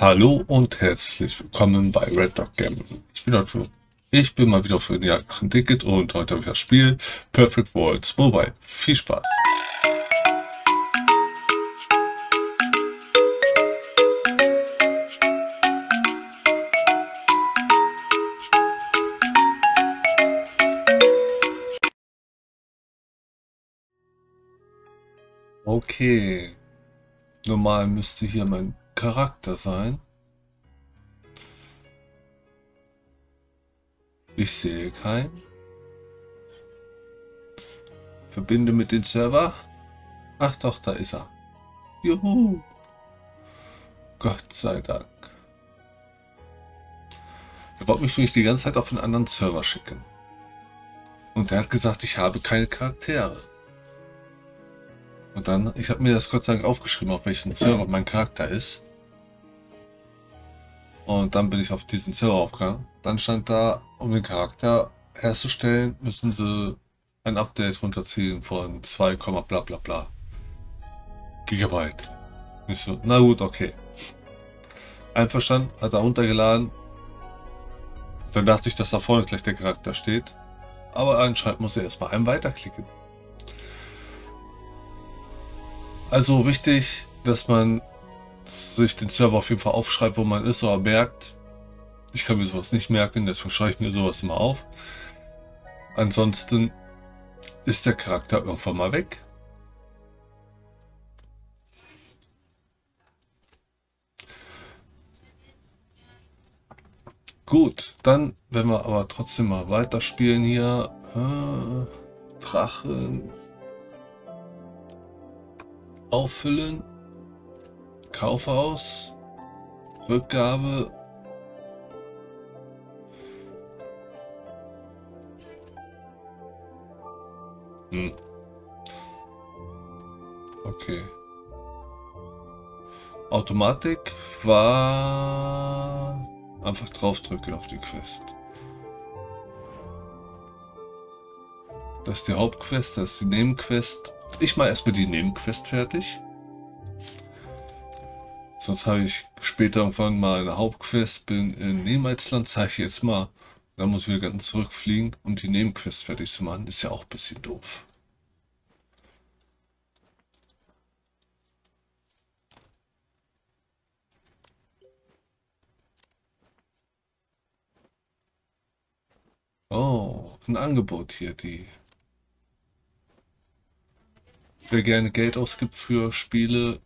Hallo und herzlich willkommen bei Red Dog Gambling. Ich bin mal wieder für den Jagd nach dem Ticket und heute habe ich das Spiel Perfect Worlds Mobile. Viel Spaß! Okay, normal müsste hier mein Charakter sein. Ich sehe keinen. Verbinde mit dem Server. Ach doch, da ist er. Juhu. Gott sei Dank. Er wollte mich wirklich die ganze Zeit auf einen anderen Server schicken. Und er hat gesagt, ich habe keine Charaktere. Und dann, ich habe mir das Gott sei Dank aufgeschrieben, auf welchen Server mein Charakter ist. Und dann bin ich auf diesen Server aufgegangen. Dann stand da, um den Charakter herzustellen, müssen sie ein Update runterziehen von 2, bla bla bla Gigabyte. Ich so, na gut, okay. Einverstanden, hat er runtergeladen. Dann dachte ich, dass da vorne gleich der Charakter steht. Aber anscheinend muss er erstmal einen weiterklicken. Also wichtig, dass man sich den Server auf jeden Fall aufschreibt, wo man ist, oder merkt. Ich kann mir sowas nicht merken, deswegen schreibe ich mir sowas immer auf. Ansonsten ist der Charakter irgendwann mal weg. Gut, dann werden wir aber trotzdem mal weiterspielen hier. Drachen auffüllen. Kaufhaus, Rückgabe, okay, Automatik war einfach draufdrücken auf die Quest. Das ist die Hauptquest, das ist die Nebenquest. Ich mache erstmal die Nebenquest fertig. Sonst habe ich später irgendwann mal eine Hauptquest, bin in Niemalsland, zeige ich jetzt mal. Dann muss ich wieder ganz zurückfliegen, um die Nebenquest fertig zu machen. Ist ja auch ein bisschen doof. Oh, ein Angebot hier, die... Wer gerne Geld ausgibt für Spiele,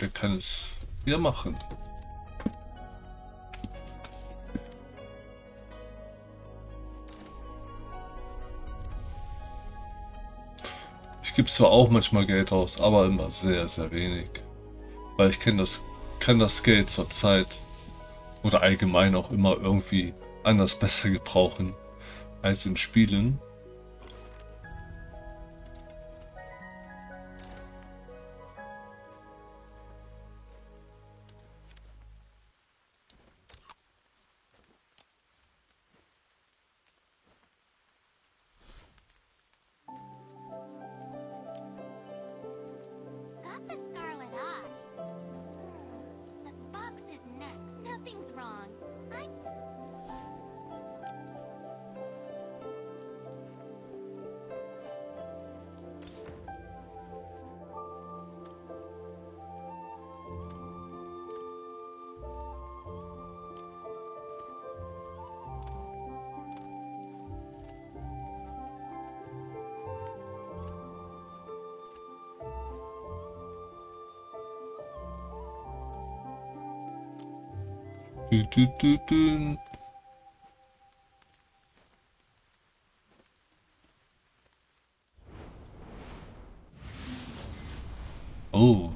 der kann es wieder machen. Ich gebe zwar auch manchmal Geld aus, aber immer sehr, sehr wenig. Weil ich kann das Geld zur Zeit oder allgemein auch immer irgendwie anders besser gebrauchen als in Spielen. Oh,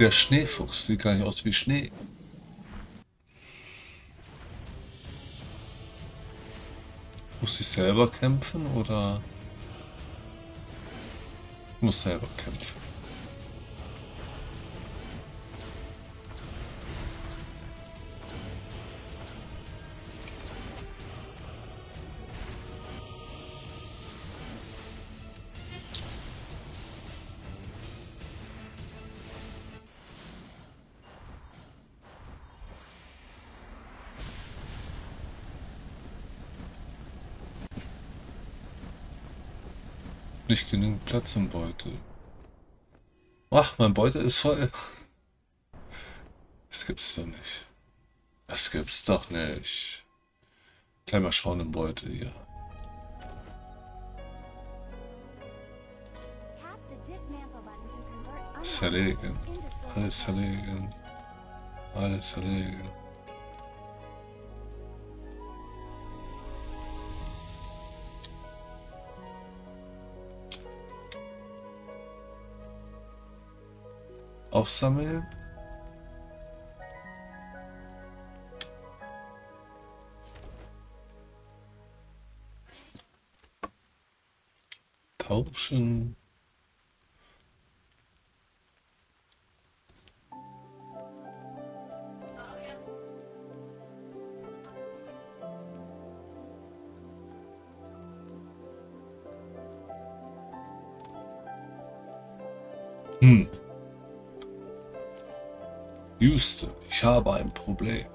der Schneefuchs sieht gar nicht aus wie Schnee. Muss ich selber kämpfen oder? Ich muss selber kämpfen. nicht genügend Platz im Beutel. Ach, mein Beutel ist voll. Das gibt's doch nicht. Das gibt's doch nicht. Gleich mal schauen im Beutel hier. Zerlegen. Alles zerlegen. Alles zerlegen. Aufsammeln. Tauschen. Houston, ich habe ein Problem.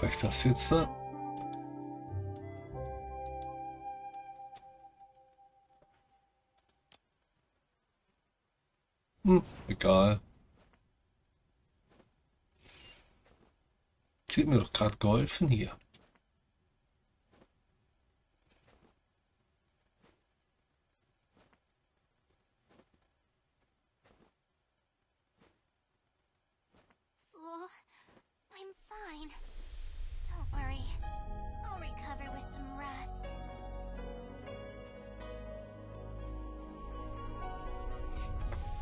Reicht das jetzt? Ne? Egal. Sie hat mir doch gerade geholfen hier. Oh, I'm fine. Don't worry. I'll recover with some rest.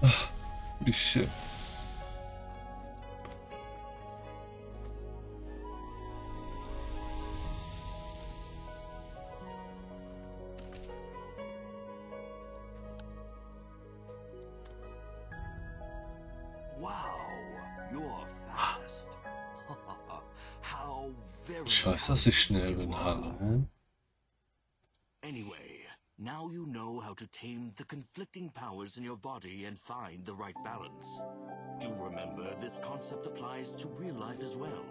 Ach, wie schön. Ich weiß, dass ich schnell bin, hallo. Anyway, now you know how to tame the conflicting powers in your body and find the right balance. Do remember, this concept applies to real life as well.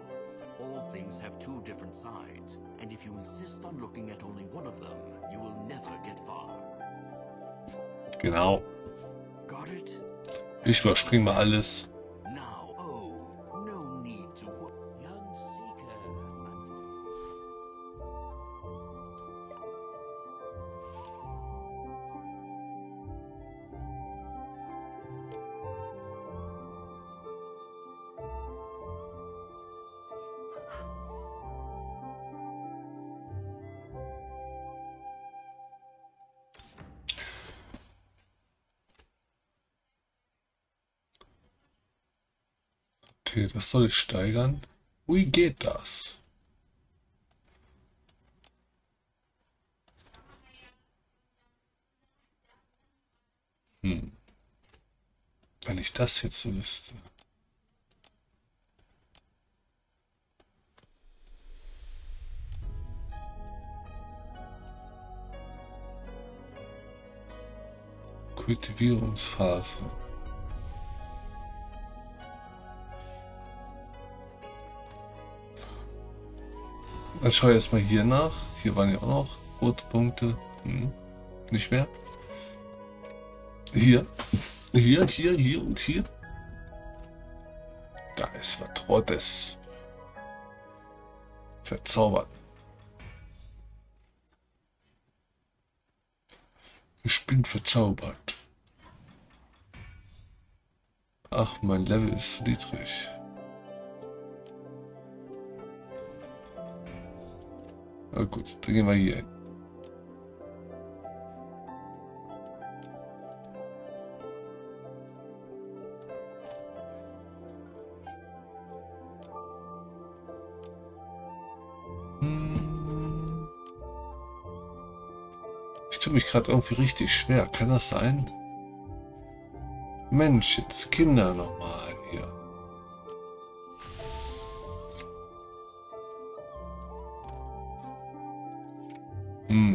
All things have two different sides, and if you insist on looking at only one of them, you will never get far. Genau. Got it? Ich überspringe mal alles. Okay, das soll ich steigern. Wie geht das? Wenn ich das jetzt so wüsste. Kultivierungsphase. Dann schaue ich erstmal hier nach. Hier waren ja auch noch rote Punkte. Nicht mehr. Hier. Hier und hier. Da ist was Rotes. Verzaubert. Ich bin verzaubert. Ach, mein Level ist zu niedrig. Na gut, dann gehen wir hier hin. Ich tue mich gerade irgendwie richtig schwer, kann das sein? Mensch, jetzt Kinder nochmal hier.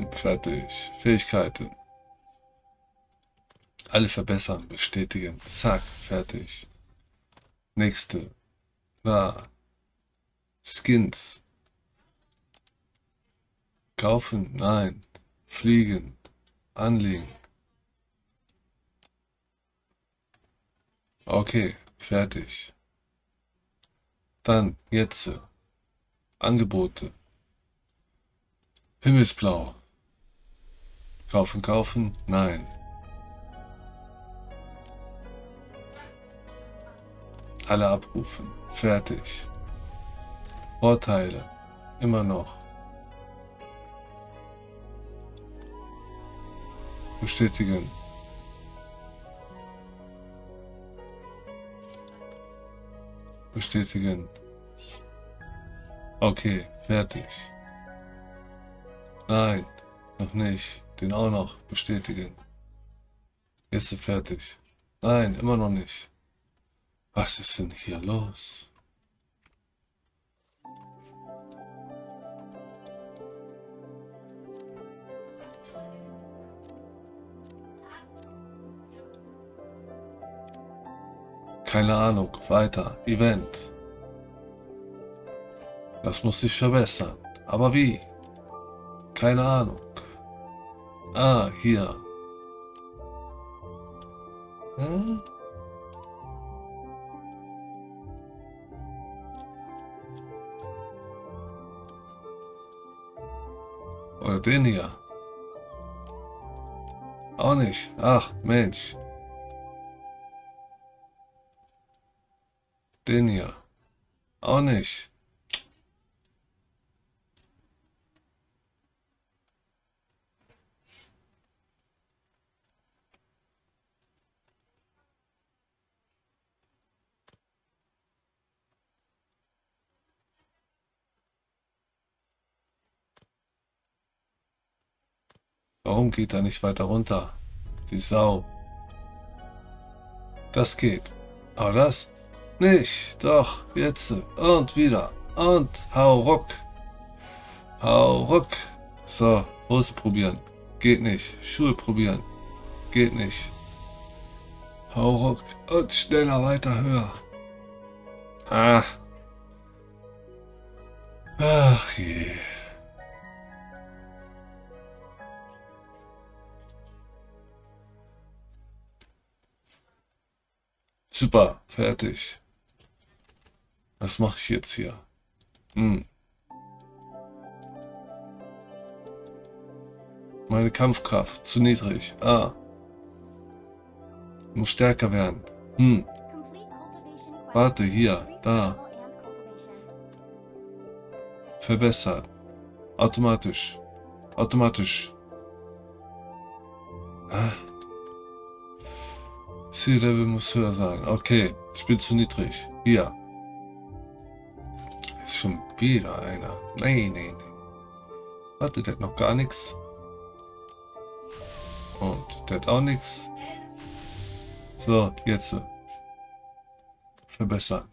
und fertig. Fähigkeiten. Alle verbessern, bestätigen, zack, fertig. Nächste. Na. Skins. Kaufen, nein. Fliegen, anlegen. Okay, fertig. Dann, jetzt. Angebote. Himmelsblau. Kaufen, kaufen, nein. Alle abrufen, fertig. Vorteile, immer noch. Bestätigen. Bestätigen. Okay, fertig. Nein, noch nicht. Den auch noch. Bestätigen. Jetzt ist fertig. Nein, immer noch nicht. Was ist denn hier los? Keine Ahnung, weiter, Event. Das muss sich verbessern. Aber wie? Keine Ahnung. Ah, hier. Hm? Oder den hier. Auch nicht. Ach, Mensch. Den hier. Auch nicht. Warum geht er nicht weiter runter? Die Sau. Das geht. Aber das nicht. Doch, jetzt. Und wieder. Und hau ruck. Hau ruck. So, Hose probieren. Geht nicht. Schuhe probieren. Geht nicht. Hau ruck. Und schneller weiter höher. Ah. Ach je. Super, fertig. Was mache ich jetzt hier? Meine Kampfkraft zu niedrig. Ah. Muss stärker werden. Warte, hier, da. Verbessert. Automatisch. Automatisch. Ah. Ziellevel muss höher sein. Okay, ich bin zu niedrig. Hier. Ist schon wieder einer. Nein, nein, nein. Warte, der hat noch gar nichts. Und der hat auch nichts. So, jetzt. Verbessern.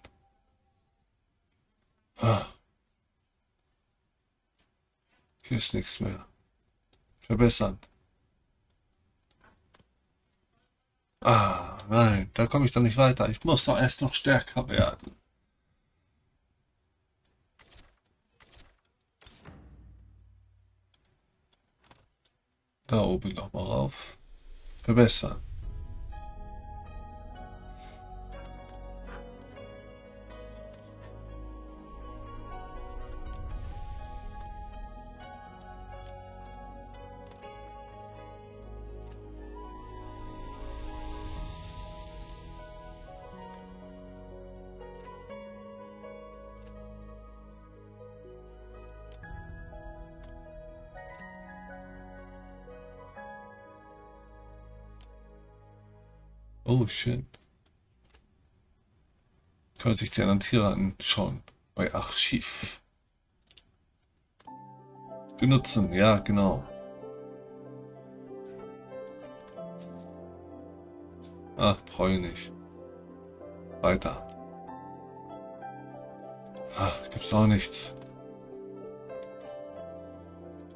Hier ist nichts mehr. Verbessern. Ah, nein, da komme ich doch nicht weiter. Ich muss doch erst noch stärker werden. Da oben nochmal rauf. Verbessern. Oh shit. Können sich die anderen Tiere anschauen. Bei Archiv. Benutzen, ja genau. Ach, freue nicht. Weiter. Ach, gibt's auch nichts.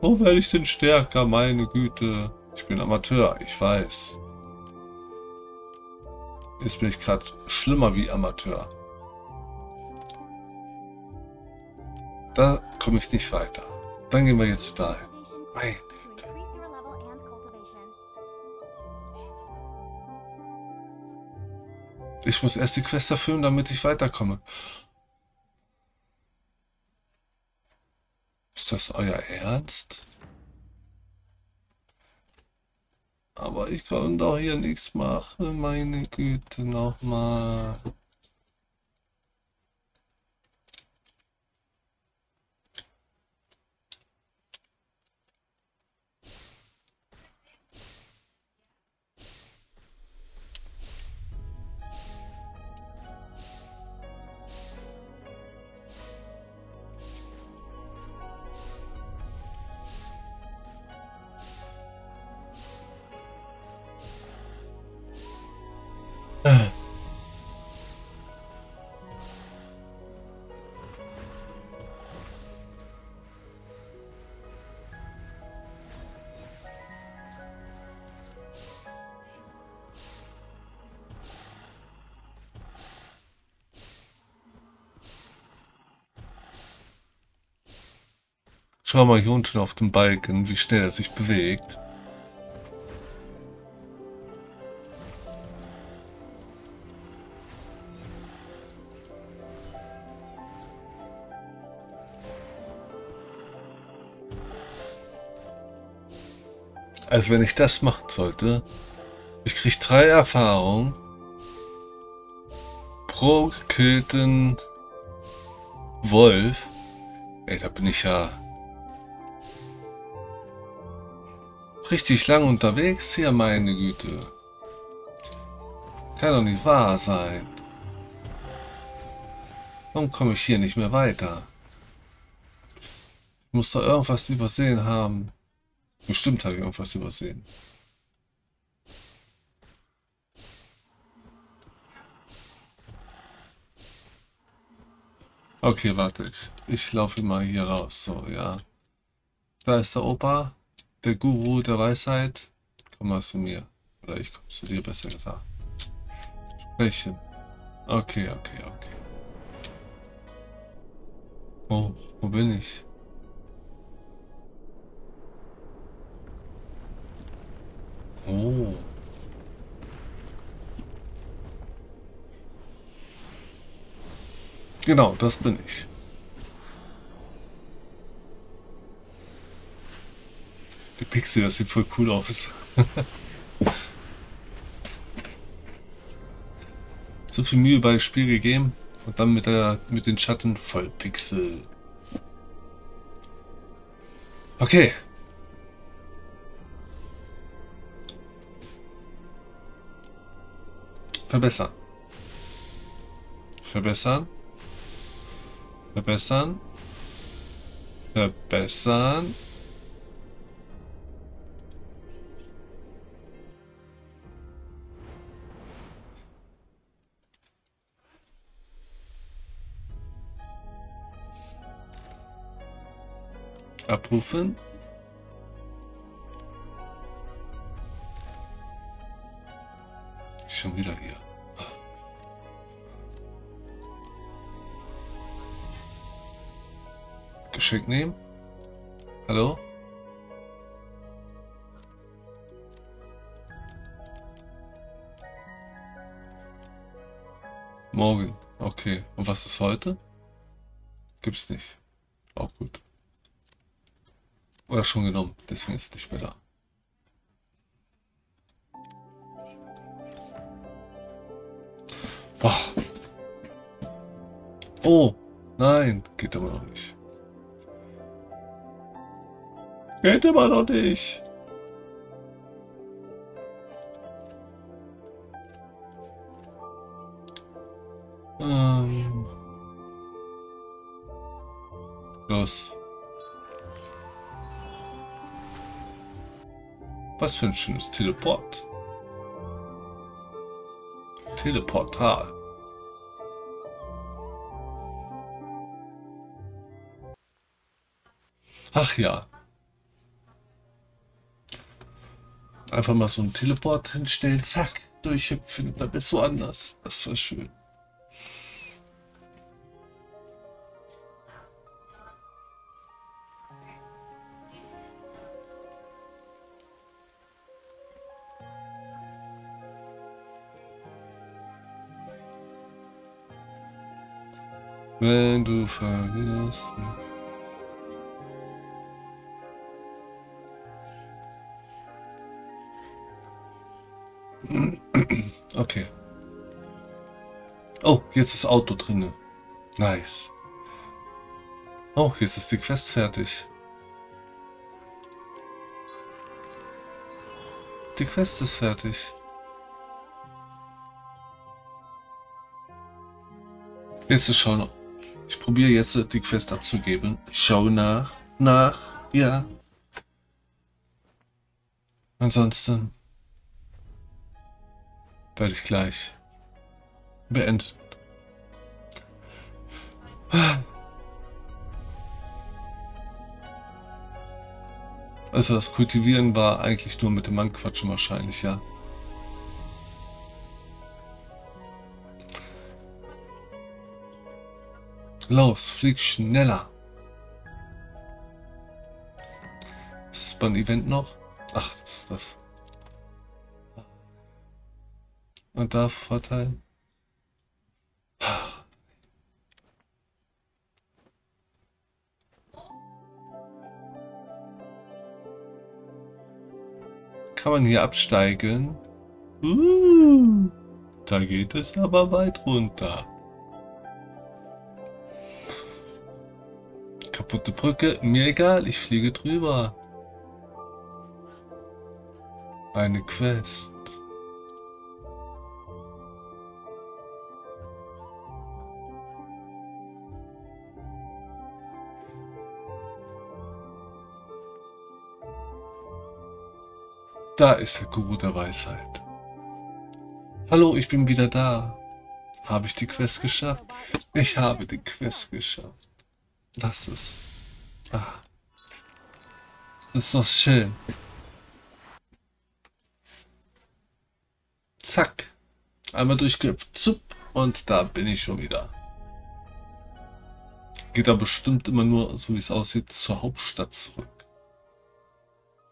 Wo werde ich denn stärker? Meine Güte. Ich bin Amateur, ich weiß. Jetzt bin ich gerade schlimmer wie Amateur. Da komme ich nicht weiter. Dann gehen wir jetzt dahin. Meine Güte. Ich muss erst die Quest erfüllen, damit ich weiterkomme. Ist das euer Ernst? Aber ich kann doch hier nichts machen, meine Güte, nochmal. Schau mal hier unten auf dem Balken, wie schnell er sich bewegt. Also wenn ich das machen sollte, ich kriege 3 Erfahrungen pro gekillten Wolf. Ey, da bin ich ja richtig lang unterwegs hier, meine Güte. Kann doch nicht wahr sein. Warum komme ich hier nicht mehr weiter? Ich muss da irgendwas übersehen haben. Bestimmt habe ich irgendwas übersehen. Okay, warte. Ich laufe mal hier raus. So, ja. Da ist der Opa. Der Guru der Weisheit, komm mal zu mir. Oder ich komme zu dir, besser gesagt. Sprechen. Okay, okay, okay. Oh, wo bin ich? Oh. Genau, das bin ich. Die Pixel, das sieht voll cool aus. So viel Mühe bei dem Spiel gegeben und dann mit den Schatten voll Pixel. Okay. Verbessern. Verbessern. Verbessern. Verbessern. Abrufen. Schon wieder hier. Geschenk nehmen. Hallo? Morgen. Okay. Und was ist heute? Gibt's nicht. Auch gut. Oder schon genommen, deswegen ist es nicht mehr da. Boah. Oh, nein, geht aber noch nicht. Geht immer noch nicht. Los. Was für ein schönes Teleport. Teleportal. Ach ja. einfach mal so einen Teleport hinstellen, zack, durchhüpfen, da bist du anders. Das war schön. Wenn du verlierst. Okay. Oh, jetzt ist Auto drinne. Nice. Oh, jetzt ist die Quest fertig. Die Quest ist fertig. Jetzt ist schon. Ich probiere jetzt die Quest abzugeben. Ich schaue nach, ja. Ansonsten werde ich gleich beenden. Also das Kultivieren war eigentlich nur mit dem Mann quatschen wahrscheinlich, ja. Los, flieg schneller. Ist es beim Event noch? Ach, das ist das. Und da Vorteil. Kann man hier absteigen? Da geht es aber weit runter. Kaputte Brücke, mir egal, ich fliege drüber. Eine Quest. Da ist der Guru der Weisheit. Hallo, ich bin wieder da. Habe ich die Quest geschafft? Ich habe die Quest geschafft. Das ist... Ah, das ist doch schön. Zack. Einmal durchgehüpft. Zup. Und da bin ich schon wieder. Geht aber bestimmt immer nur, so wie es aussieht, zur Hauptstadt zurück.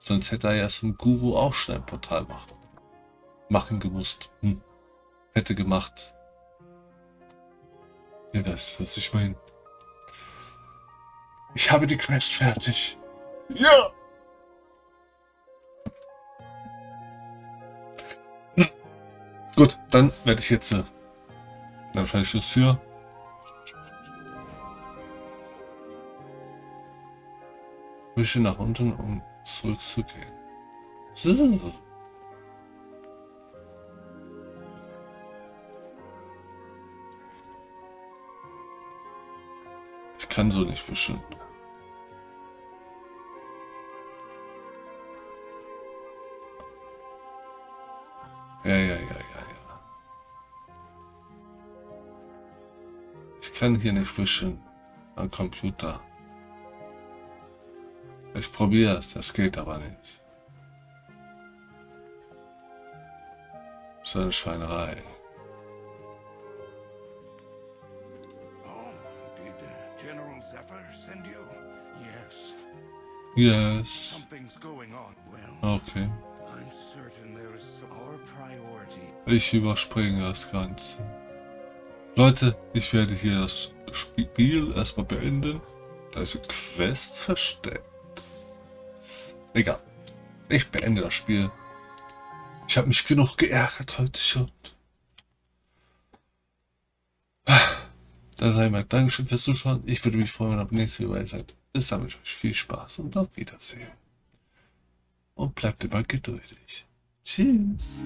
Sonst hätte er ja so ein Guru auch schnell ein Portal machen gewusst. Hätte gemacht. Ihr wisst, was ich meine. Ich habe die Quest fertig. Ja! Gut, dann werde ich jetzt... Dann fahre ich Schluss hier. Wische nach unten, um zurückzugehen. So. Ich kann so nicht wischen. Ja. Ich kann hier nicht wischen am Computer. Ich probiere es, das geht aber nicht. So eine Schweinerei. Oh, did General Zephyr send you? Yes. Yes. Something's going on. Well. Okay. Ich überspringe das Ganze. Leute, ich werde hier das Spiel erstmal beenden. Da ist eine Quest versteckt. Egal. Ich beende das Spiel. Ich habe mich genug geärgert heute schon. Dann sage ich mal Dankeschön fürs Zuschauen. Ich würde mich freuen, wenn ihr beim nächsten Mal dabei seid. Bis dann wünsche ich euch viel Spaß und auf Wiedersehen. Und bleibt immer geduldig. Tschüss.